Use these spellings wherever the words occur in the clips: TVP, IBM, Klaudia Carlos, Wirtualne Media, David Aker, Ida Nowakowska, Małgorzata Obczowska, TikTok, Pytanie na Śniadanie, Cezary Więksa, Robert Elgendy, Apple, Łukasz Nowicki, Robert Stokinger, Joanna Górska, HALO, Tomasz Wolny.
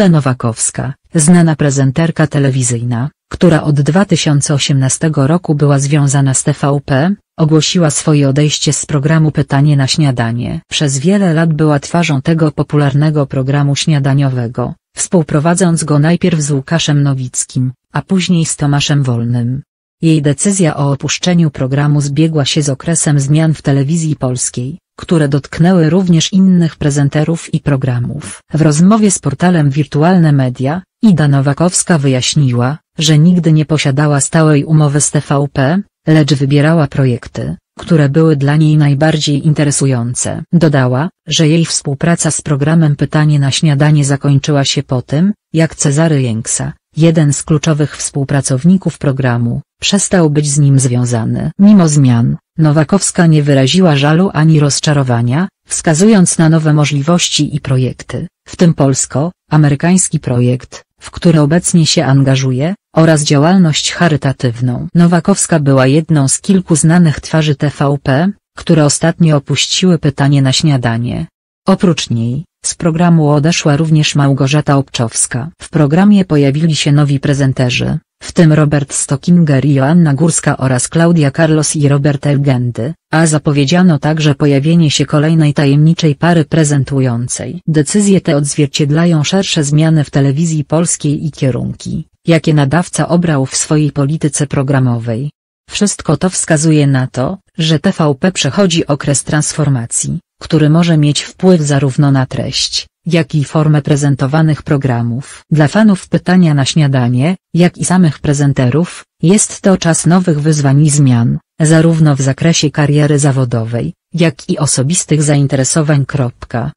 Ida Nowakowska, znana prezenterka telewizyjna, która od 2018 roku była związana z TVP, ogłosiła swoje odejście z programu Pytanie na Śniadanie. Przez wiele lat była twarzą tego popularnego programu śniadaniowego, współprowadząc go najpierw z Łukaszem Nowickim, a później z Tomaszem Wolnym. Jej decyzja o opuszczeniu programu zbiegła się z okresem zmian w telewizji polskiej, które dotknęły również innych prezenterów i programów. W rozmowie z portalem Wirtualne Media, Ida Nowakowska wyjaśniła, że nigdy nie posiadała stałej umowy z TVP, lecz wybierała projekty, które były dla niej najbardziej interesujące. Dodała, że jej współpraca z programem Pytanie na Śniadanie zakończyła się po tym, jak Cezary Więksa, jeden z kluczowych współpracowników programu, przestał być z nim związany. Mimo zmian, Nowakowska nie wyraziła żalu ani rozczarowania, wskazując na nowe możliwości i projekty, w tym polsko-amerykański projekt, w który obecnie się angażuje, oraz działalność charytatywną. Nowakowska była jedną z kilku znanych twarzy TVP, które ostatnio opuściły Pytanie na Śniadanie. Oprócz niej, z programu odeszła również Małgorzata Obczowska. W programie pojawili się nowi prezenterzy, w tym Robert Stokinger i Joanna Górska oraz Klaudia Carlos i Robert Elgendy, a zapowiedziano także pojawienie się kolejnej tajemniczej pary prezentującej. Decyzje te odzwierciedlają szersze zmiany w telewizji polskiej i kierunki, jakie nadawca obrał w swojej polityce programowej. Wszystko to wskazuje na to, że TVP przechodzi okres transformacji, który może mieć wpływ zarówno na treść, jak i formę prezentowanych programów. Dla fanów Pytania na Śniadanie, jak i samych prezenterów, jest to czas nowych wyzwań i zmian, zarówno w zakresie kariery zawodowej, jak i osobistych zainteresowań.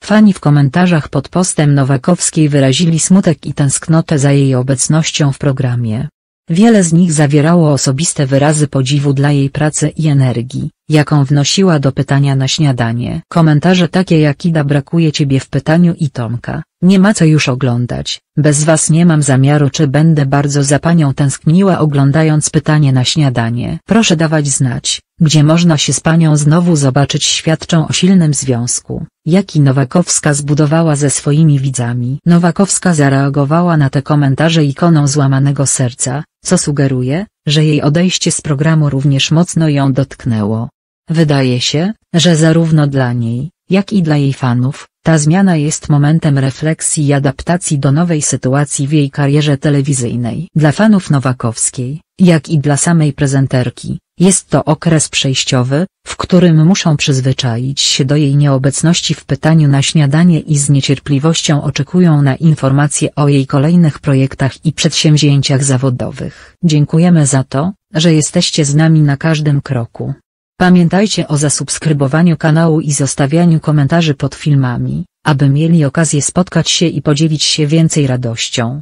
Fani w komentarzach pod postem Nowakowskiej wyrazili smutek i tęsknotę za jej obecnością w programie. Wiele z nich zawierało osobiste wyrazy podziwu dla jej pracy i energii, jaką wnosiła do Pytania na Śniadanie. Komentarze takie jak: Ida, brakuje ciebie w Pytaniu, i Tomka, nie ma co już oglądać, bez was nie mam zamiaru, czy będę bardzo za panią tęskniła oglądając Pytanie na Śniadanie. Proszę dawać znać, gdzie można się z panią znowu zobaczyć, świadczą o silnym związku, jaki Nowakowska zbudowała ze swoimi widzami. Nowakowska zareagowała na te komentarze ikoną złamanego serca, co sugeruje, że jej odejście z programu również mocno ją dotknęło. Wydaje się, że zarówno dla niej, jak i dla jej fanów, ta zmiana jest momentem refleksji i adaptacji do nowej sytuacji w jej karierze telewizyjnej. Dla fanów Nowakowskiej, jak i dla samej prezenterki, jest to okres przejściowy, w którym muszą przyzwyczaić się do jej nieobecności w Pytaniu na Śniadanie i z niecierpliwością oczekują na informacje o jej kolejnych projektach i przedsięwzięciach zawodowych. Dziękujemy za to, że jesteście z nami na każdym kroku. Pamiętajcie o zasubskrybowaniu kanału i zostawianiu komentarzy pod filmami, aby mieli okazję spotkać się i podzielić się więcej radością.